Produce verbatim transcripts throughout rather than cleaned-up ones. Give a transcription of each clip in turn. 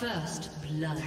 First blood.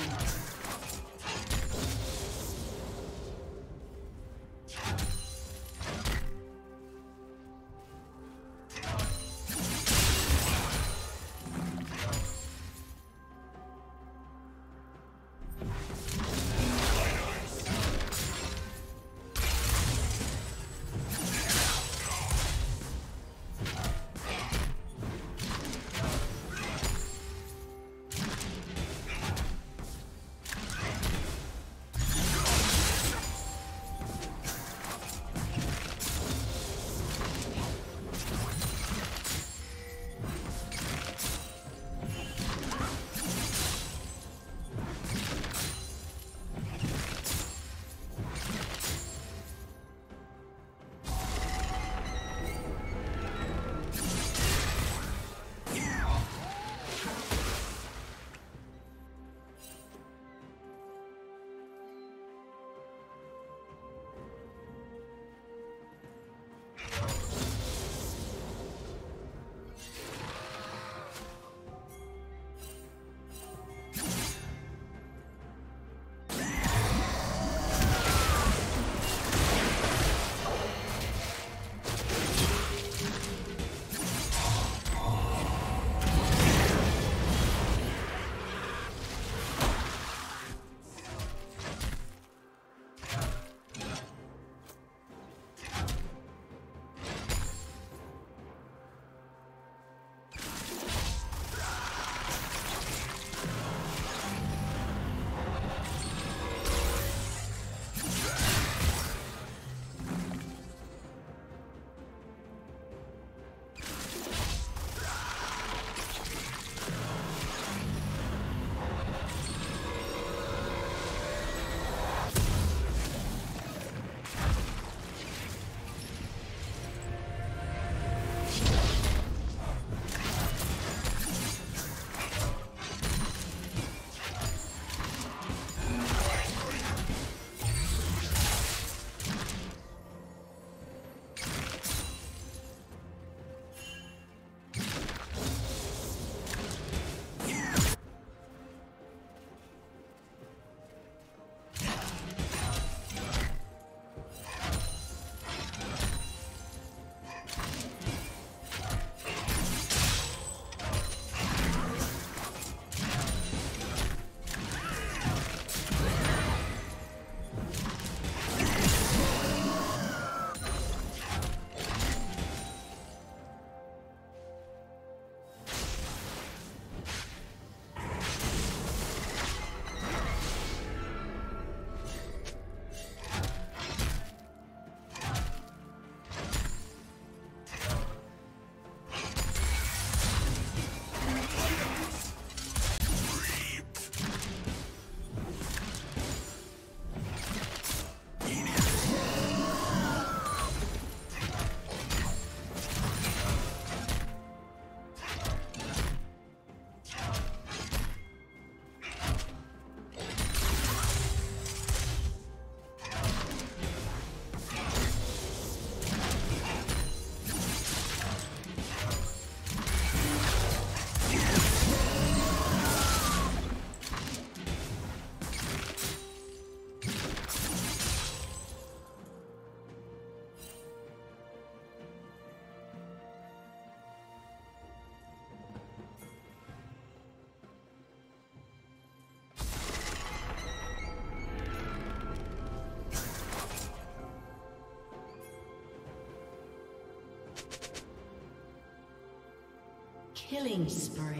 Killing spree.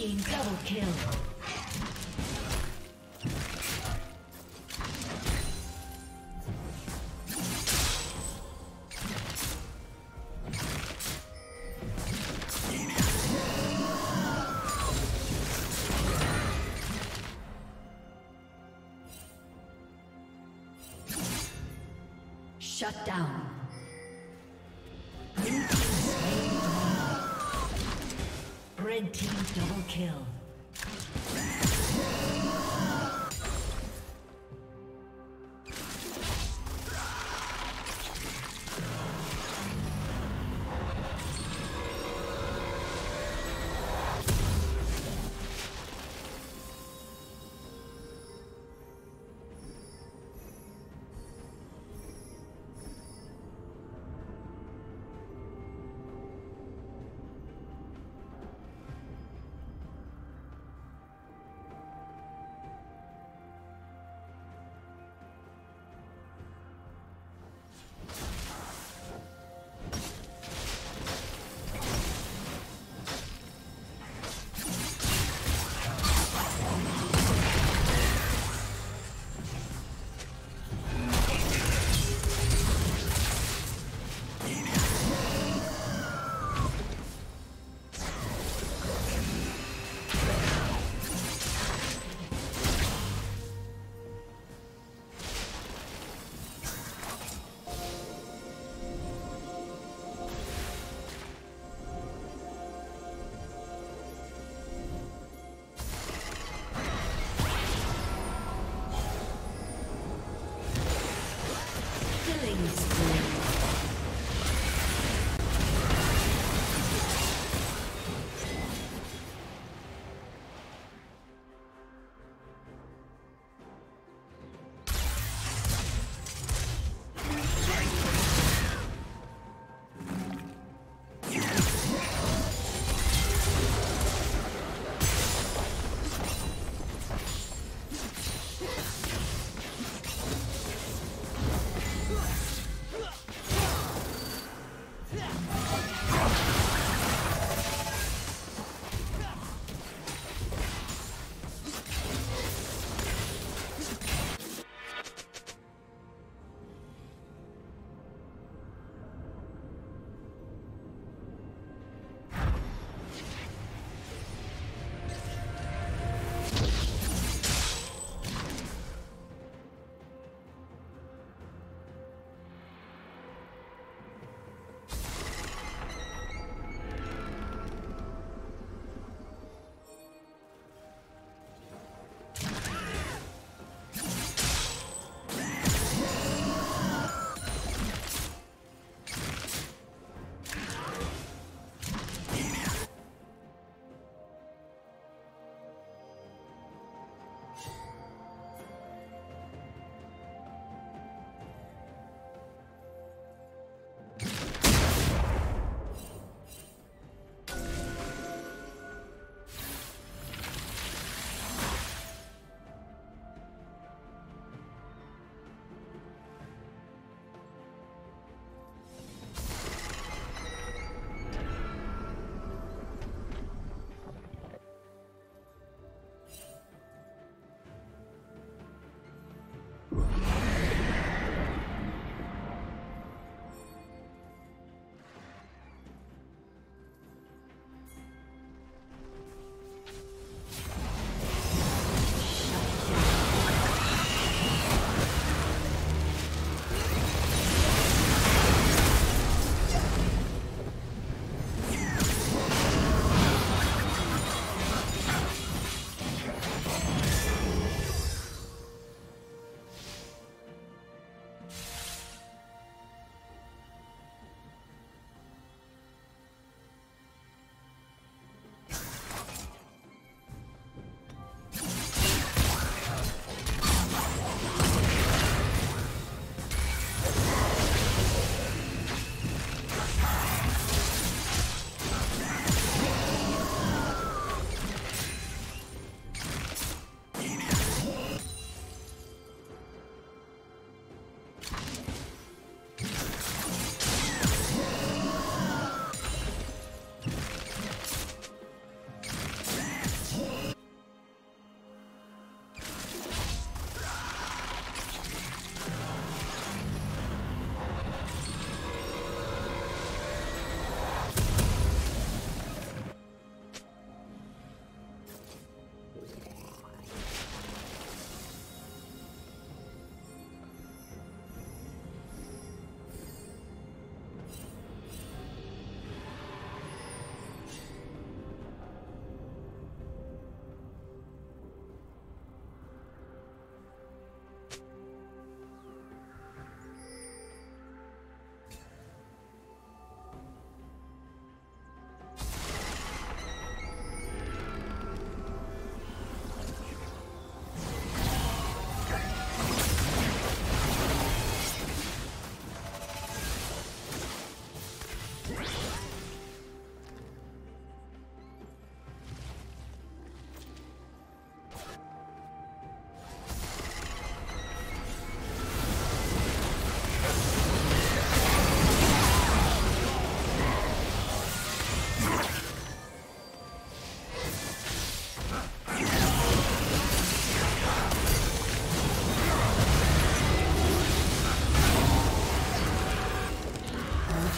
team double kill. Shut down. Red team double kill.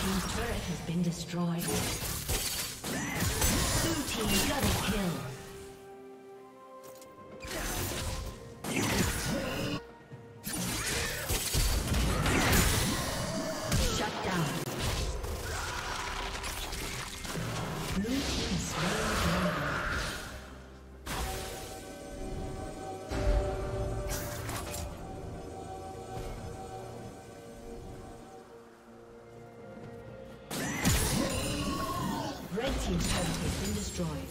team's turret has been destroyed. Blue team double kill. Team's turret has been destroyed.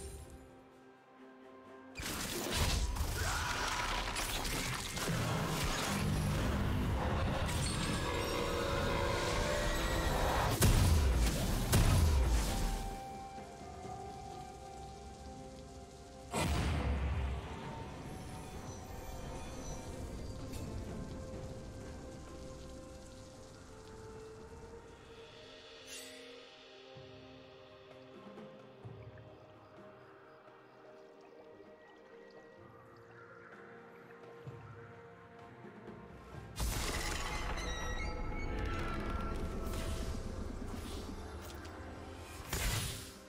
Blue team's turret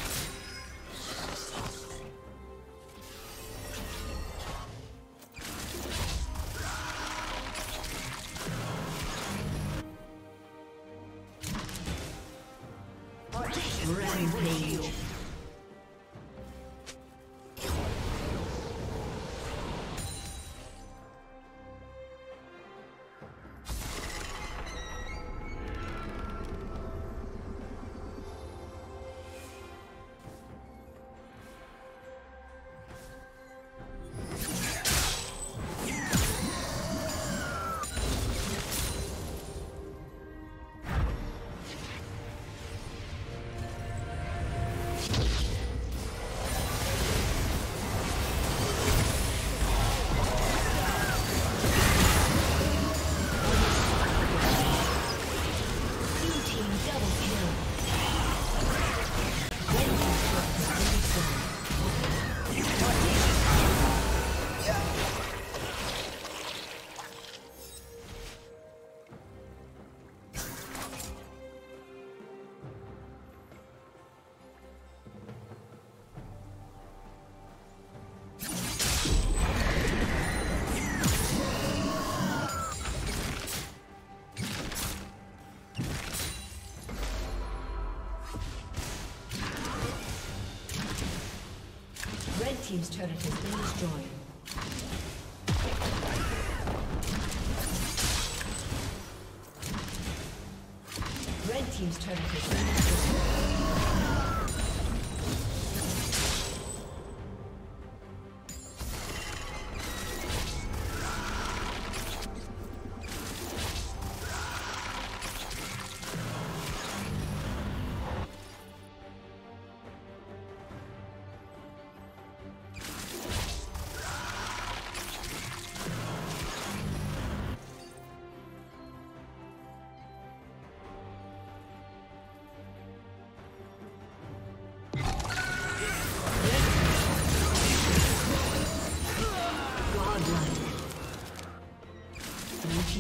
been destroyed. Rampage. Team's turret has been destroyed. Red team's turret has been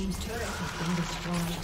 team's turret has been destroyed.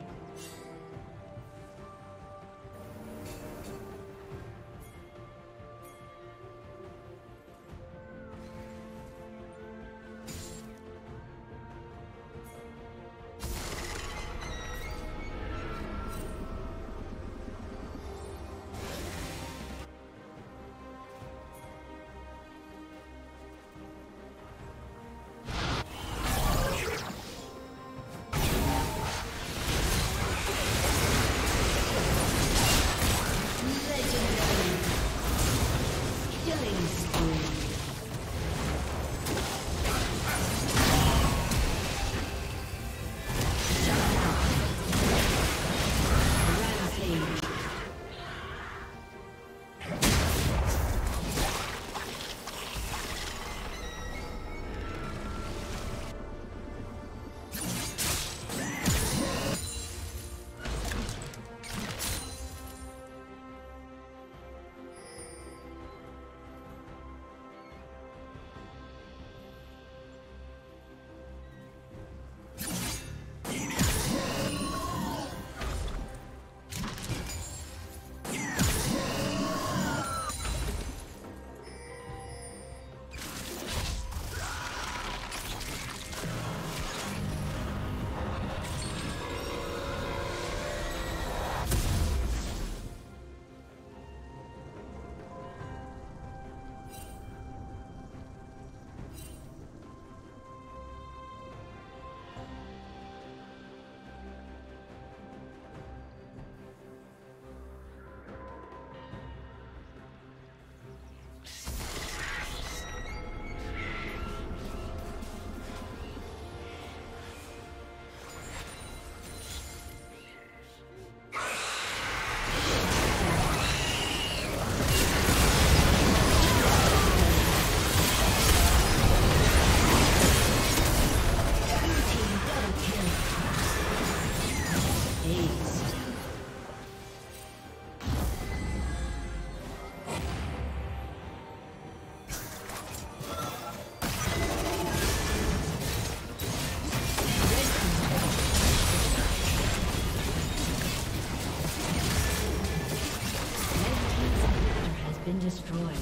Destroyed. Executed.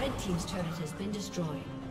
Red team's turret has been destroyed.